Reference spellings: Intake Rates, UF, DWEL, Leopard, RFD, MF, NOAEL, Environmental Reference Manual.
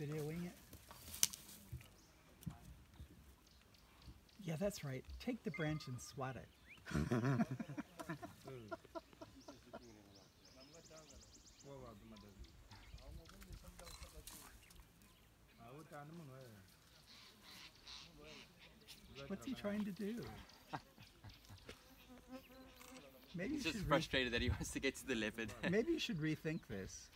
videoing it. Yeah, that's right. Take the branch and swat it. What's he trying to do? Maybe he's just frustrated that he wants to get to the leopard. Maybe you should rethink this.